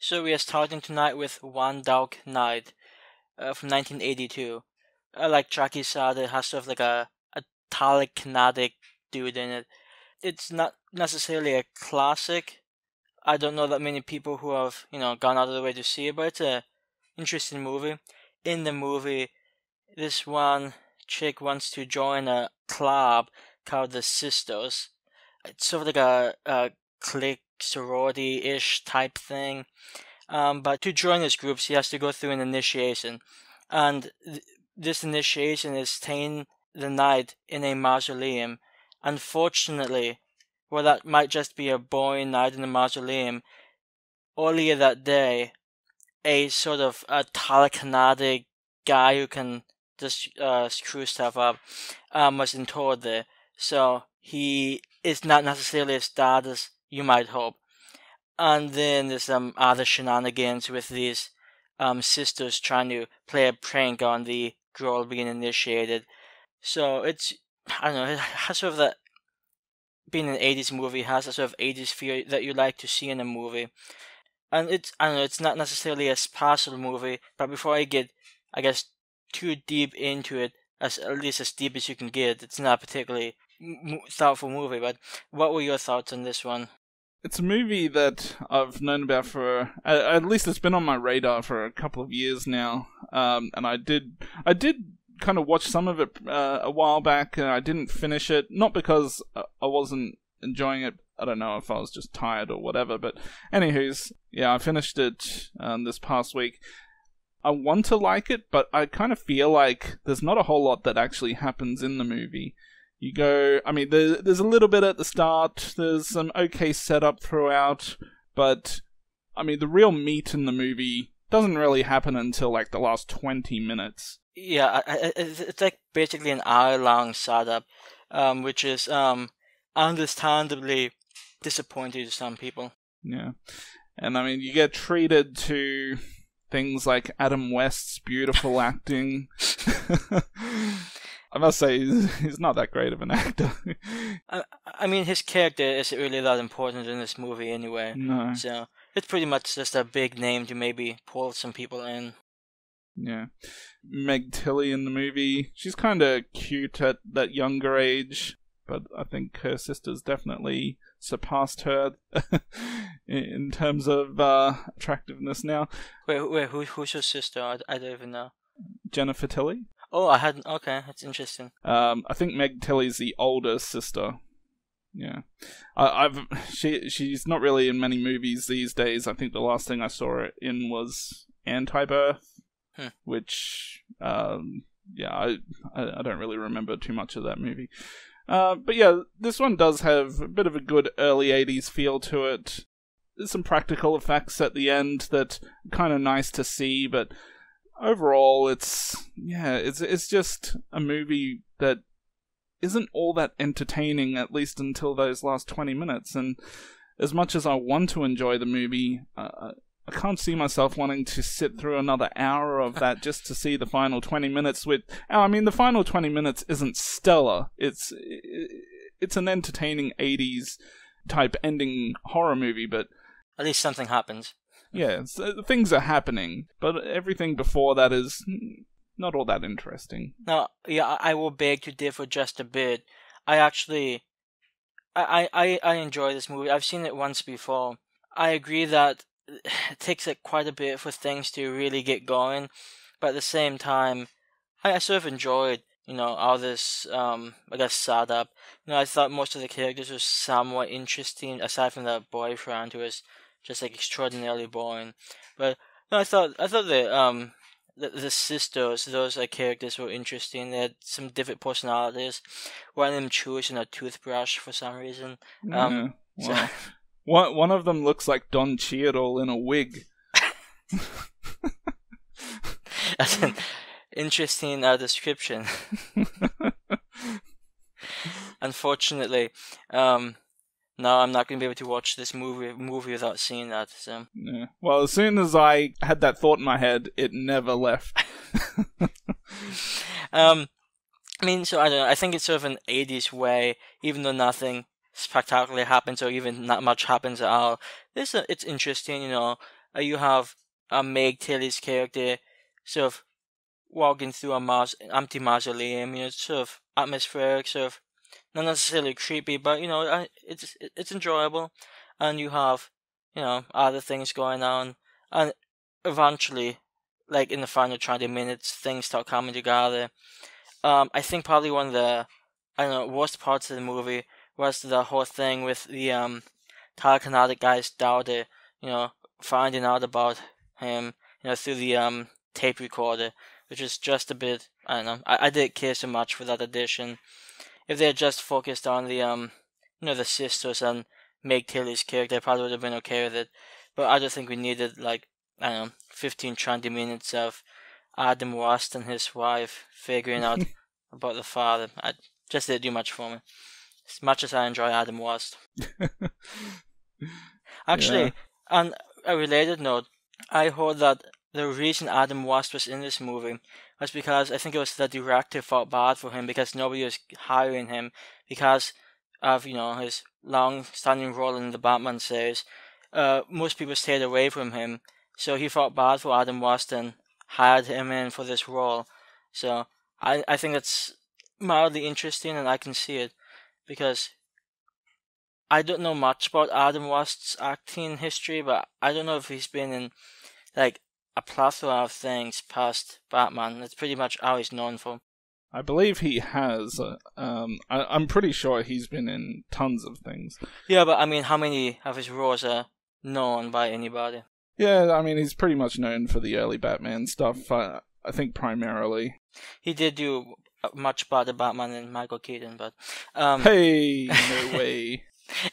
So we are starting tonight with One Dark Night from 1982. Like Jackie said, it has sort of like a telekinetic dude in it. It's not necessarily a classic. I don't know that many people who have, you know, gone out of their way to see it, but it's an interesting movie. In the movie, this one chick wants to join a club called The Sisters. It's sort of like a clique sorority-ish type thing. But to join this group, she has to go through an initiation. And this initiation is staying the night in a mausoleum. Unfortunately, well, that might just be a boring night in the mausoleum. Earlier that day, a sort of a telekinetic guy who can just screw stuff up was interred there. So he is not necessarily as bad as you might hope. And then there's some other shenanigans with these sisters trying to play a prank on the girl being initiated. So it's, I don't know, it has sort of that, being an 80s movie, has a sort of 80s feel that you like to see in a movie. And it's, I don't know, it's not necessarily a special movie, but before I get, I guess, too deep into it, at least as deep as you can get, it's not a particularly thoughtful movie, but what were your thoughts on this one? It's a movie that I've known about for, at least it's been on my radar for a couple of years now, and I did kind of watched some of it a while back, and I didn't finish it, not because I wasn't enjoying it. I don't know if I was just tired or whatever, but anywho's, yeah, I finished it this past week. I want to like it, but I kind of feel like there's not a whole lot that actually happens in the movie. You go, I mean, there's a little bit at the start, there's some okay setup throughout, but I mean, the real meat in the movie doesn't really happen until like the last 20 minutes. Yeah, it's like basically an hour-long setup, which is understandably disappointing to some people. Yeah, and I mean, you get treated to things like Adam West's beautiful acting. I must say, he's not that great of an actor. I mean, his character isn't really that important in this movie anyway. No. So it's pretty much just a big name to maybe pull some people in. Yeah. Meg Tilly in the movie. She's kind of cute at that younger age, but I think her sisters definitely surpassed her in terms of attractiveness now. Wait, who's your sister? I don't even know. Jennifer Tilly. Oh, I hadn't. Okay, that's interesting. I think Meg Tilly's the older sister. Yeah. She's not really in many movies these days. I think the last thing I saw her in was Anti-Birth. Hmm. Which, yeah, I don't really remember too much of that movie. But yeah, this one does have a bit of a good early 80s feel to it. There's some practical effects at the end that are kind of nice to see, but overall it's, yeah, it's just a movie that isn't all that entertaining, at least until those last 20 minutes. And as much as I want to enjoy the movie, I can't see myself wanting to sit through another hour of that just to see the final 20 minutes. With, I mean, the final 20 minutes isn't stellar. It's an entertaining 80s type ending horror movie, but at least something happens. Yeah, things are happening, but everything before that is not all that interesting. No, yeah, I will beg to differ just a bit. I actually, I enjoy this movie. I've seen it once before. I agree that it takes like quite a bit for things to really get going, but at the same time, I sort of enjoyed, you know, all this, I guess, setup. You know, I thought most of the characters were somewhat interesting, aside from that boyfriend who was just like extraordinarily boring. But no, I thought the sisters, those like characters, were interesting. They had some different personalities. One of them chews in a toothbrush for some reason. Yeah. Wow. So, one of them looks like Don Cheadle in a wig. That's an interesting description. Unfortunately, no, I'm not going to be able to watch this movie without seeing that. So. Yeah. Well, as soon as I had that thought in my head, it never left. I mean, so I don't know. I think it's sort of an 80s way, even though nothing spectacularly happens or even not much happens at all. It's interesting, you know, you have Meg Tilly's character sort of walking through a empty mausoleum, you know, sort of atmospheric, sort of not necessarily creepy, but you know, it's enjoyable, and you have, you know, other things going on, and eventually, like in the final 20 minutes, things start coming together. I think probably one of the, I don't know, worst parts of the movie was the whole thing with the telekinetic guy's daughter, you know, finding out about him, you know, through the tape recorder, which is just a bit, I don't know, I didn't care so much for that addition. If they had just focused on the, you know, the sisters and Meg Tilly's character, I probably would have been okay with it. But I just think we needed, like, I don't know, 15, 20 minutes of Adam West and his wife figuring out about the father. I just didn't do much for me, as much as I enjoy Adam West. Actually, yeah. On a related note, I heard that the reason Adam West was in this movie was because I think it was the director felt bad for him because nobody was hiring him because of, you know, his long-standing role in the Batman series. Most people stayed away from him, so he felt bad for Adam West and hired him in for this role. So I think that's mildly interesting, and I can see it because I don't know much about Adam West's acting history, but I don't know if he's been in like a plethora of things past Batman. That's pretty much all he's known for. I believe he has. I'm pretty sure he's been in tons of things. Yeah, but I mean, how many of his roles are known by anybody? Yeah, I mean, he's pretty much known for the early Batman stuff, I think primarily. He did do much better Batman than Michael Keaton, but... hey, no way.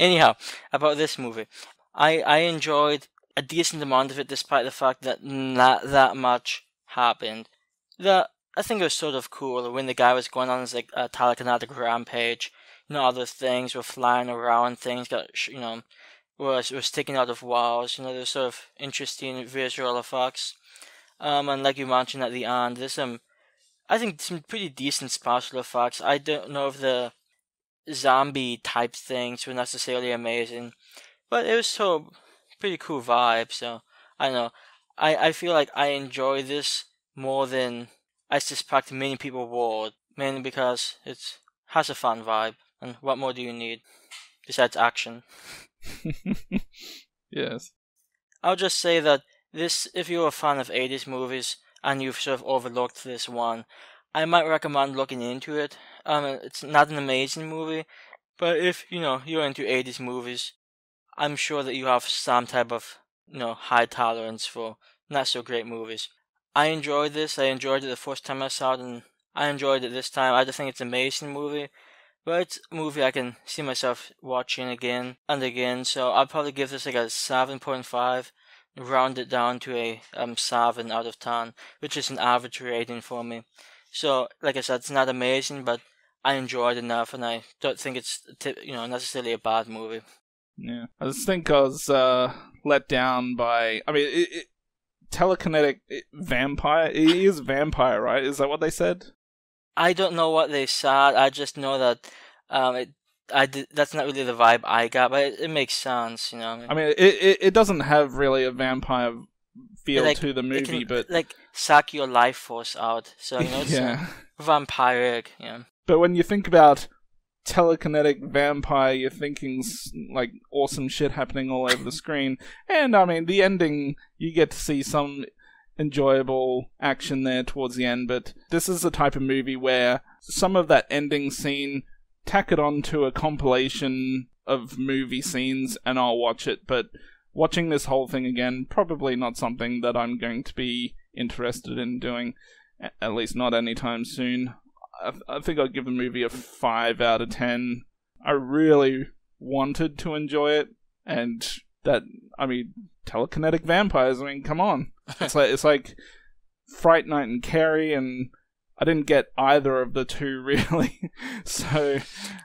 Anyhow, about this movie. I enjoyed a decent amount of it, despite the fact that not that much happened. I think it was sort of cool when the guy was going on his, like, telekinetic rampage. You know, other things were flying around, things got, you know... was taken out of walls, you know, there's sort of interesting visual effects. And like you mentioned at the end, there's some, I think, some pretty decent special effects. I don't know if the zombie-type things were necessarily amazing, but it was so pretty cool vibe, so, I don't know. I feel like I enjoy this more than I suspect many people would, mainly because it has a fun vibe, and what more do you need besides action? Yes. I'll just say that this, if you're a fan of 80s movies and you've sort of overlooked this one, I might recommend looking into it. It's not an amazing movie, but if, you know, you're into 80s movies, I'm sure that you have some type of, you know, high tolerance for not so great movies. I enjoyed this. I enjoyed it the first time I saw it, and I enjoyed it this time. I just think it's an amazing movie. But it's a movie I can see myself watching again and again, so I'll probably give this like a 7.5, round it down to a 7 out of 10, which is an average rating for me. So, like I said, it's not amazing, but I enjoyed it enough, and I don't think it's, you know, necessarily a bad movie. Yeah, I just think I was let down by, I mean, telekinetic vampire, it is vampire, right? Is that what they said? I don't know what they said. I just know that that's not really the vibe I got, but it makes sense, you know. I mean, it doesn't have really a vampire feel like, to the movie, it can, but like suck your life force out. So you know, it's yeah. Vampiric, yeah. You know? But when you think about telekinetic vampire, you're thinking like awesome shit happening all over the screen, and I mean the ending. You get to see some enjoyable action there towards the end, but this is the type of movie where some of that ending scene, tack it on to a compilation of movie scenes and I'll watch it, but watching this whole thing again, probably not something that I'm going to be interested in doing, at least not anytime soon. I think I'd give the movie a 5 out of 10. I really wanted to enjoy it, and that, I mean, telekinetic vampires, I mean, come on. It's like Fright Night and Carrie, and I didn't get either of the two, really. So...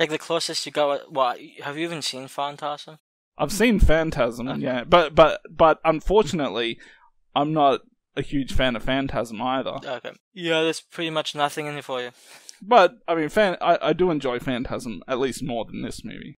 like, the closest you go... What, have you even seen Phantasm? I've seen Phantasm, yeah. But unfortunately, I'm not a huge fan of Phantasm either. Okay. Yeah, there's pretty much nothing in it for you. But, I mean, I do enjoy Phantasm, at least more than this movie.